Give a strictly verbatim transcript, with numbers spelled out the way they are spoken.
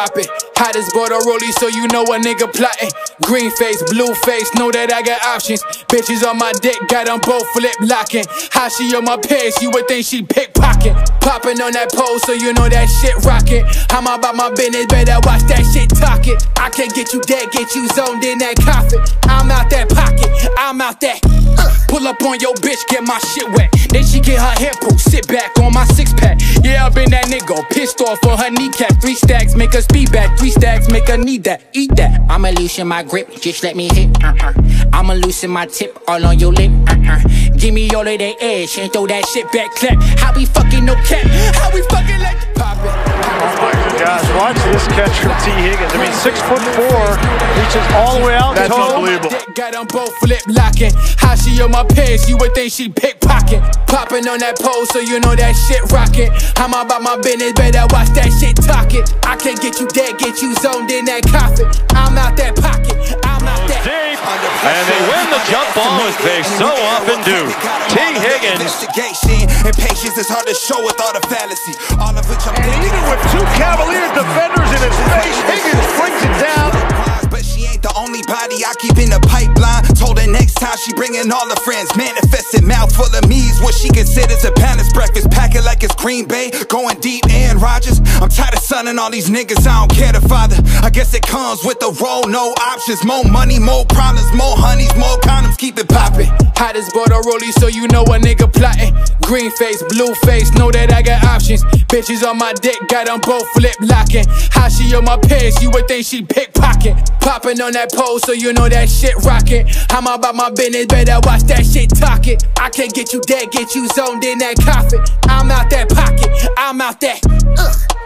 poppin'. Hottest borderoli, so you know a nigga plottin'. Green face, blue face, know that I got options. Bitches on my dick, got them both flip locking. How she on my pants, you would think she pickpocket. Poppin' on that pole, so you know that shit rockin'. I'm about my business, better watch that shit talkin'. I can get you dead, get you zoned in that coffin. I'm out that pocket, I'm out that. Pull up on your bitch, get my shit wet. Then she get her hair pulled, sit back on my six pack. Yeah, I been that nigga, pissed off on her kneecap. Three stacks, make her speed back. Three stacks, make her need that, eat that. I'ma loosen my grip, just let me hit. Uh-uh. I'ma loosen my tip, all on your lip. Uh-uh. Give me all of that ass and throw that shit back, clap. How we fucking no cap? How we fucking like pop it? Oh my gosh, watch this catch from Tee Higgins. I mean, six foot four, reaches all the way out. That's unbelievable. Got them both flip locking. How she on my pants, you would think she pickpocket. Popping on that pole, so you know that shit rockin'. I'm about my business, better watch that shit talkin'. I can get you dead, get you zoned in that coffin. I'm out that pocket, I'm out that. Deep, and they win the jump ball as they so often do. Tee Higgins. And patience is hard to show with all the fallacy. All of which I'm and even with two Cavalier defenders in his face, Higgins brings it down. But she ain't the only body I keep in the pipeline. Told her next time she bringing all her friends. Manifested mouth full of me's, what she considers a balanced breakfast. Pack it like it's Green Bay, going deep, Aaron Rodgers. I'm tired of sunning all these niggas, I don't care the father. I guess it comes with the role, no options. More money, more problems, more honeys, more condoms, keep it poppin'. Hottest borderoli, so you know a nigga plottin'. Green face, blue face, know that I got options. Bitches on my dick, got them both flip locking. How she on my pants, you would think she pickpocket. Poppin' on that pole, so you know that shit rockin'. I'm about my business, better watch that shit talkin'. I can get you dead, get you zoned in that coffin. I'm out that pocket, I'm out that. Ugh.